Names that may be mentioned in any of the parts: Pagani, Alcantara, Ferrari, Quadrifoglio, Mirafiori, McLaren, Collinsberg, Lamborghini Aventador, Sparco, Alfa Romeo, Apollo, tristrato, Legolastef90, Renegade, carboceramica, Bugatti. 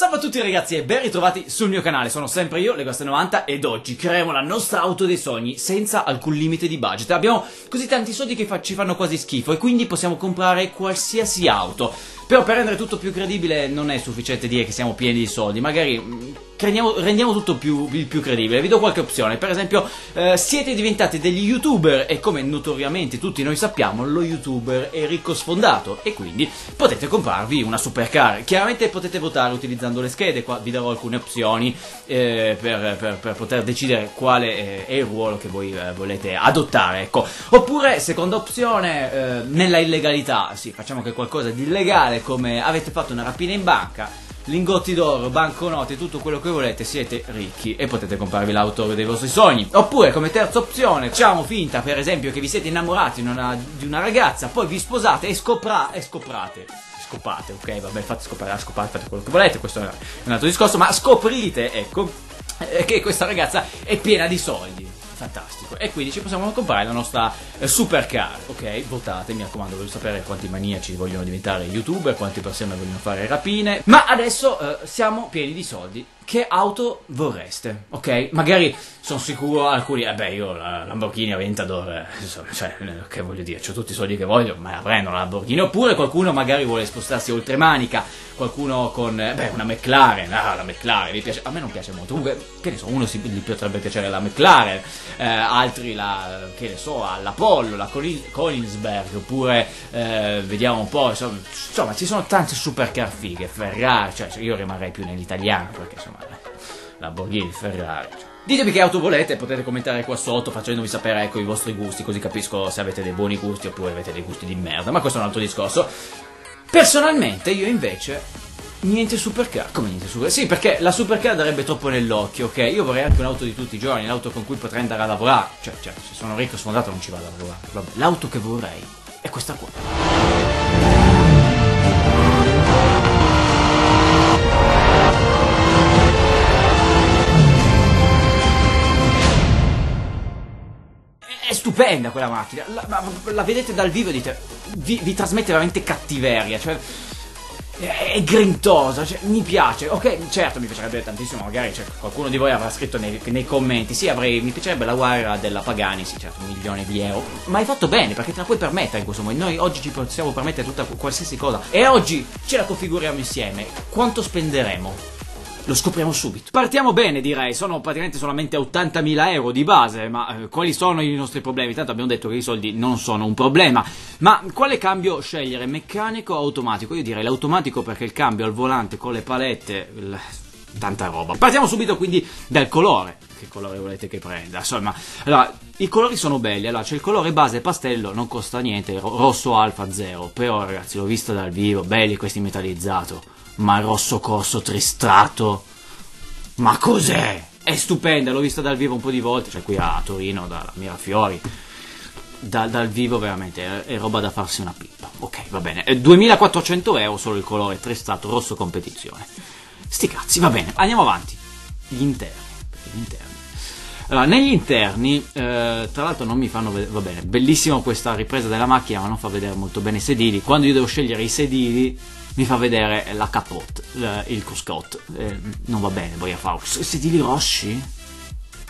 Salve a tutti ragazzi e ben ritrovati sul mio canale, sono sempre io, Legolastef90, ed oggi creeremo la nostra auto dei sogni senza alcun limite di budget. Abbiamo così tanti soldi che ci fanno quasi schifo e quindi possiamo comprare qualsiasi auto. Però per rendere tutto più credibile non è sufficiente dire che siamo pieni di soldi, magari rendiamo tutto il più credibile. Vi do qualche opzione, per esempio siete diventati degli youtuber e come notoriamente tutti noi sappiamo lo youtuber è ricco sfondato e quindi potete comprarvi una supercar. Chiaramente potete votare utilizzando le schede, qua vi darò alcune opzioni per poter decidere quale è il ruolo che voi volete adottare, ecco. Oppure seconda opzione, nella illegalità, sì, facciamo che qualcosa di illegale come avete fatto una rapina in banca, lingotti d'oro, banconote, tutto quello che volete, siete ricchi e potete comprarvi l'auto dei vostri sogni. Oppure come terza opzione, facciamo finta per esempio che vi siete innamorati di una ragazza, poi vi sposate e scopate, ok, vabbè, fate scopare la scopata, fate quello che volete, questo è un altro discorso, ma scoprite, ecco, che questa ragazza è piena di soldi. Fantastico, e quindi ci possiamo comprare la nostra supercar, ok? Votate, mi raccomando, voglio sapere quanti maniaci vogliono diventare youtuber, quante persone vogliono fare rapine. Ma adesso siamo pieni di soldi, che auto vorreste, ok? Magari sono sicuro alcuni, beh, io la Lamborghini Aventador, cioè, che voglio dire, ho tutti i soldi che voglio, ma la prendo la Lamborghini. Oppure qualcuno magari vuole spostarsi oltre manica, qualcuno con, beh, una McLaren, la McLaren, mi piace, a me non piace molto, comunque, che ne so, uno gli potrebbe piacere la McLaren, altri la, che ne so, l'Apollo, la Collinsberg, oppure, vediamo un po', insomma, ci sono tante supercar fighe, Ferrari, cioè, io rimarrei più nell'italiano, perché insomma, Lamborghini, Ferrari. Ditemi che auto volete, potete commentare qua sotto facendomi sapere, ecco, i vostri gusti, così capisco se avete dei buoni gusti oppure avete dei gusti di merda, ma questo è un altro discorso. Personalmente io invece niente supercar. Come niente supercar? Sì, perché la supercar darebbe troppo nell'occhio, ok? Io vorrei anche un'auto di tutti i giorni, l'auto con cui potrei andare a lavorare, cioè se sono ricco e sfondato non ci vado a lavorare. Vabbè, l'auto che vorrei è questa qua. È stupenda quella macchina, la vedete dal vivo e dite, vi trasmette veramente cattiveria, cioè è grintosa, cioè, mi piace, ok, certo mi piacerebbe tantissimo, magari, cioè, qualcuno di voi avrà scritto nei commenti, sì, mi piacerebbe la guerra della Pagani, sì, certo, €1.000.000, ma hai fatto bene, perché te la puoi permettere in questo momento, noi oggi ci possiamo permettere tutta qualsiasi cosa, e oggi ce la configuriamo insieme, quanto spenderemo? Lo scopriamo subito. Partiamo bene, direi, sono praticamente solamente €80.000 di base, ma quali sono i nostri problemi? Tanto abbiamo detto che i soldi non sono un problema, ma quale cambio scegliere? Meccanico o automatico? Io direi l'automatico perché il cambio al volante con le palette, tanta roba. Partiamo subito quindi dal colore. Che colore volete che prenda? Insomma, allora, i colori sono belli, allora c'è il colore base pastello, non costa niente, rosso alfa 0, però ragazzi l'ho visto dal vivo, belli questi metallizzato. Ma rosso corso tristrato, ma cos'è? È stupenda, l'ho vista dal vivo un po' di volte, cioè qui a Torino, da Mirafiori, dal vivo veramente, è roba da farsi una pippa. Ok, va bene, €2.400 solo il colore tristrato rosso competizione. Sti cazzi, va bene, andiamo avanti. Gli interni, Allora, negli interni, tra l'altro non mi fanno vedere, va bene, bellissima questa ripresa della macchina, ma non fa vedere molto bene i sedili. Quando io devo scegliere i sedili, mi fa vedere la capote, il cruscotto, non va bene, voglio fare sedili rossi?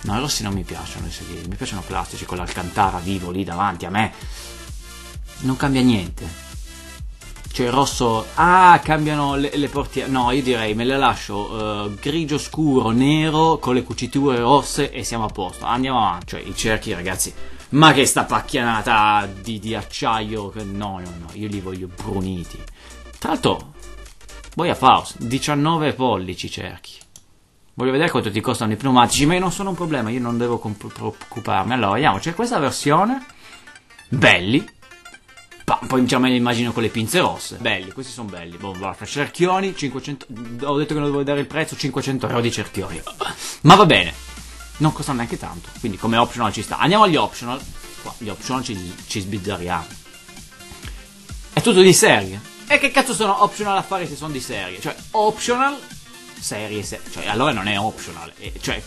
No, i rossi non mi piacciono i sedili, mi piacciono plastici con l'alcantara vivo lì davanti a me. Non cambia niente. Cioè il rosso, ah, cambiano le portiere, no, io direi me le lascio grigio scuro, nero, con le cuciture rosse e siamo a posto, andiamo avanti. Cioè i cerchi ragazzi, ma che sta pacchianata di acciaio, no, io li voglio bruniti. Tra l'altro, boia Faust, 19 pollici cerchi. Voglio vedere quanto ti costano i pneumatici, ma non sono un problema, io non devo preoccuparmi. Allora, vediamo, c'è questa versione, belli, poi già me li immagino con le pinze rosse, belli, questi sono belli, cerchioni, 500, ho detto che non dovevo dare il prezzo, €500 di cerchioni, ma va bene, non costano neanche tanto, quindi come optional ci sta. Andiamo agli optional, qua, gli optional ci sbizzarriamo, è tutto di serie. E che cazzo sono optional a fare se sono di serie? Cioè, optional, serie. Cioè, allora non è optional. Cioè,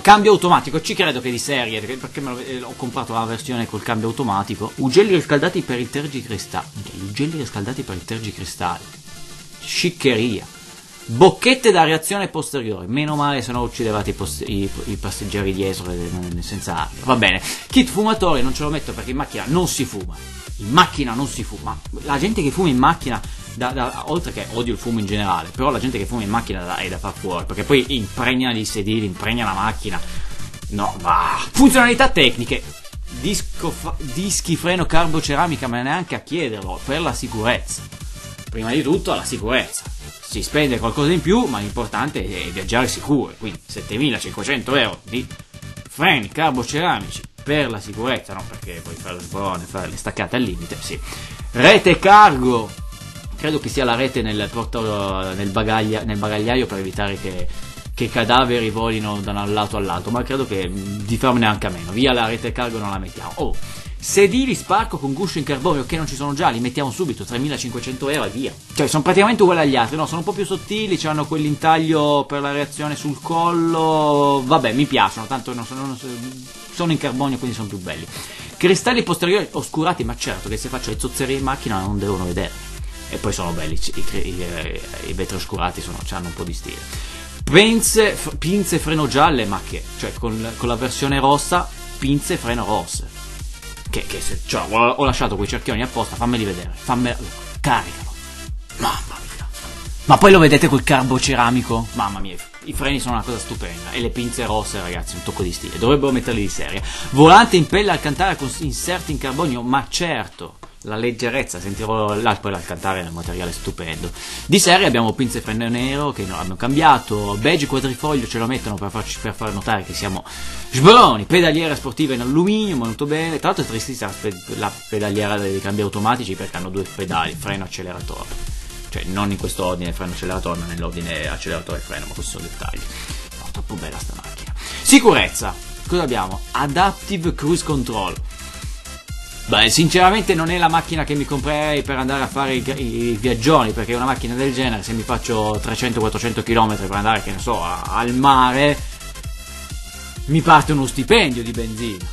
cambio automatico. Ci credo che di serie, perché ho comprato la versione col cambio automatico. Ugelli riscaldati per il tergicristallo. Ugelli riscaldati per il tergicristallo. Sciccheria. Bocchette da reazione posteriore, meno male, se no uccidevate i passeggeri dietro senza armi. Va bene, kit fumatore non ce lo metto perché in macchina non si fuma. In macchina non si fuma. La gente che fuma in macchina, oltre che odio il fumo in generale, però la gente che fuma in macchina è da far fuori, perché poi impregna i sedili, impregna la macchina. No, va. Funzionalità tecniche. Dischi freno carboceramica, ma neanche a chiederlo, per la sicurezza. Prima di tutto la sicurezza. Si spende qualcosa in più, ma l'importante è viaggiare sicuro, quindi 7.500 euro di freni carboceramici per la sicurezza, no? Perché puoi fare lo sborone, fare le staccate al limite, sì. Rete cargo, credo che sia la rete nel bagagliaio per evitare che cadaveri volino da un lato all'altro, ma credo che di farne anche a meno, via la rete cargo non la mettiamo. Oh, sedili sparco con guscio in carbonio che non ci sono già, li mettiamo subito, 3.500 euro e via. Cioè sono praticamente uguali agli altri, no? Sono un po' più sottili, hanno quell'intaglio per la reazione sul collo, vabbè, mi piacciono, tanto sono in carbonio quindi sono più belli. Cristalli posteriori oscurati, ma certo che se faccio le zozzerie in macchina non devono vederli. E poi sono belli, i vetri oscurati hanno un po' di stile. Pinze freno gialle, ma che? Cioè con la versione rossa, pinze freno rosse. Cioè, ho lasciato quei cerchioni apposta, fammeli vedere, caricalo, mamma mia. Ma poi lo vedete quel carboceramico? Mamma mia, i freni sono una cosa stupenda. E le pinze rosse, ragazzi, un tocco di stile, dovrebbero metterli di serie. Volante in pelle alcantara con inserti in carbonio, ma certo, la leggerezza, sentirò poi l'alcantara è un materiale stupendo. Di serie abbiamo pinze freno nero che non hanno cambiato, badge quadrifoglio ce lo mettono per far notare che siamo sbroni, pedaliera sportiva in alluminio molto bene, tra l'altro è tristissima la pedaliera dei cambi automatici perché hanno due pedali, freno acceleratore, cioè non in questo ordine freno acceleratore ma nell'ordine acceleratore freno, ma questi sono dettagli. Oh, troppo bella sta macchina. Sicurezza, cosa abbiamo? Adaptive cruise control. Beh, sinceramente non è la macchina che mi comprerei per andare a fare i viaggioni, perché una macchina del genere, se mi faccio 300-400 km per andare, che ne so, al mare, mi parte uno stipendio di benzina.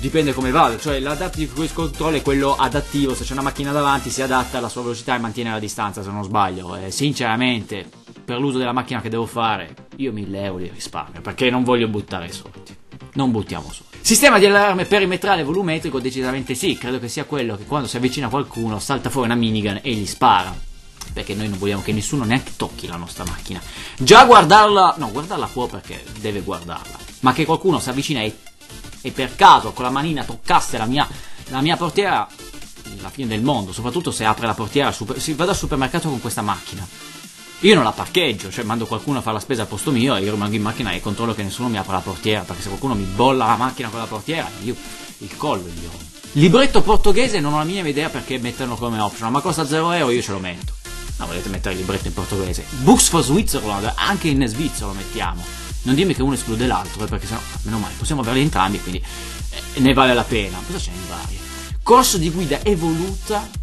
Dipende come vado, cioè l'adaptive cruise control è quello adattivo, se c'è una macchina davanti si adatta alla sua velocità e mantiene la distanza, se non sbaglio. Sinceramente, per l'uso della macchina che devo fare, io 1000 euro li risparmio, perché non voglio buttare soldi. Non buttiamo soldi. Sistema di allarme perimetrale volumetrico, decisamente sì, credo che sia quello che quando si avvicina qualcuno salta fuori una minigun e gli spara, perché noi non vogliamo che nessuno neanche tocchi la nostra macchina. Già guardarla, no, guardarla può perché deve guardarla, ma che qualcuno si avvicina e per caso con la manina toccasse la mia portiera, la fine del mondo, soprattutto se apre la portiera, se vado al supermercato con questa macchina. Io non la parcheggio, cioè mando qualcuno a fare la spesa al posto mio e io rimango in macchina e controllo che nessuno mi apra la portiera, perché se qualcuno mi bolla la macchina con la portiera, io il collo gli ho. Libretto portoghese non ho la minima idea perché metterlo come optional, ma costa 0 euro, io ce lo metto. No, volete mettere il libretto in portoghese. Books for Switzerland, anche in Svizzera lo mettiamo. Non dimmi che uno esclude l'altro, perché sennò, meno male, possiamo averli entrambi, quindi ne vale la pena. Cosa c'è in varie? Corso di guida evoluta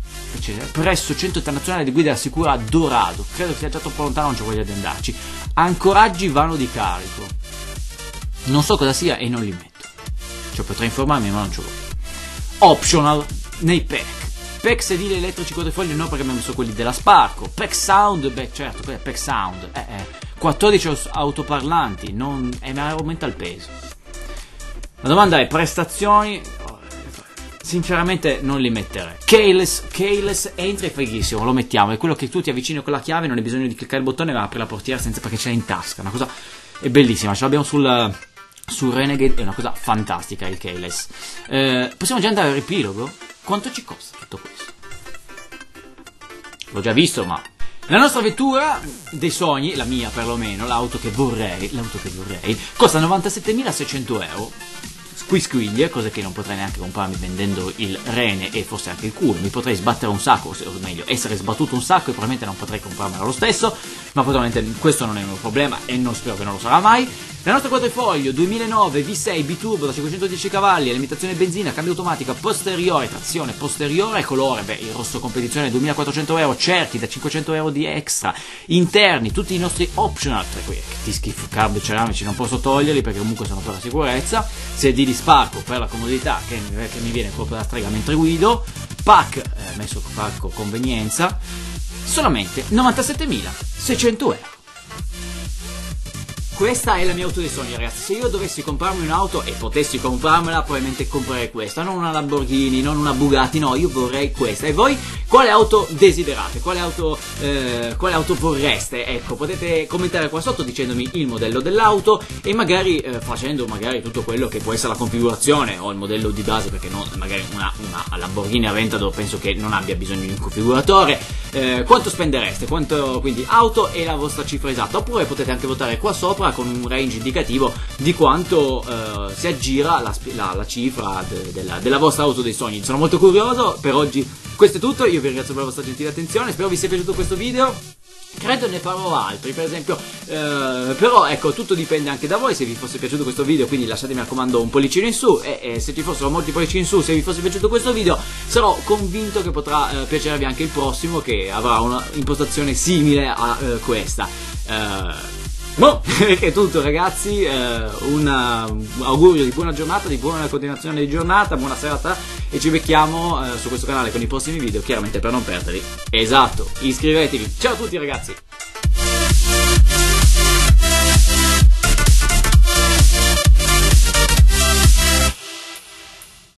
presso Centro Internazionale di Guida Sicura a Dorado, credo sia già troppo lontano, non ci voglio andarci. Ancoraggi vano di carico, non so cosa sia e non li metto, cioè potrei informarmi ma non ci voglio. Optional nei pack sedili elettrici quadrifoglio no, perché abbiamo messo quelli della Sparco. Pack sound, beh certo, quello è pack sound, 14 autoparlanti, non aumenta il peso. La domanda è prestazioni. Sinceramente non li metterei. Keyless entra e freghissimo, lo mettiamo. È quello che tu ti avvicini con la chiave, non hai bisogno di cliccare il bottone, ma apri la portiera senza, perché ce l'hai in tasca. Una cosa è bellissima, ce l'abbiamo sul Renegade, è una cosa fantastica il keyless. Possiamo già andare al riepilogo? Quanto ci costa tutto questo? L'ho già visto, ma... La nostra vettura dei sogni, la mia perlomeno, l'auto che vorrei, costa 97.600 euro. Squisquiglie, cosa che non potrei neanche comprarmi vendendo il rene e forse anche il culo, mi potrei sbattere un sacco, o meglio essere sbattuto un sacco, e probabilmente non potrei comprarmelo lo stesso, ma probabilmente questo non è il mio problema e non spero che non lo sarà mai. La nostra quadrifoglio 2009 V6 biturbo da 510 cavalli, alimentazione benzina, cambio automatico posteriore, trazione posteriore, colore, beh, il rosso competizione, 2400 euro certi, da 500 euro di extra, interni, tutti i nostri optional, tra cui dischi carboceramici non posso toglierli perché comunque sono per la sicurezza, sedili sparco per la comodità che mi viene proprio da strega mentre guido, pack messo pack convenienza, solamente 97.600 euro. Questa è la mia auto dei sogni, ragazzi. Se io dovessi comprarmi un'auto e potessi comprarmela, probabilmente comprerei questa. Non una Lamborghini, non una Bugatti, no, io vorrei questa. E voi quale auto desiderate? Quale auto vorreste? Ecco, potete commentare qua sotto dicendomi il modello dell'auto e magari facendo magari tutto quello che può essere la configurazione o il modello di base, perché non, magari una Lamborghini Aventador penso che non abbia bisogno di un configuratore. Quanto spendereste? Quanto, quindi, auto e la vostra cifra esatta? Oppure potete anche votare qua sopra con un range indicativo di quanto si aggira la cifra della vostra auto dei sogni. Sono molto curioso. Per oggi questo è tutto, io vi ringrazio per la vostra gentile attenzione, spero vi sia piaciuto questo video, credo ne farò altri, per esempio, però ecco, tutto dipende anche da voi. Se vi fosse piaciuto questo video, quindi lasciate, mi raccomando, un pollicino in su, e se ci fossero molti pollicini in su, se vi fosse piaciuto questo video, sarò convinto che potrà piacervi anche il prossimo, che avrà una impostazione simile a questa. Boh, è tutto, ragazzi, un augurio di buona giornata, di buona continuazione di giornata, buona serata, e ci becchiamo su questo canale con i prossimi video, chiaramente, per non perderli. Esatto, iscrivetevi. Ciao a tutti, ragazzi!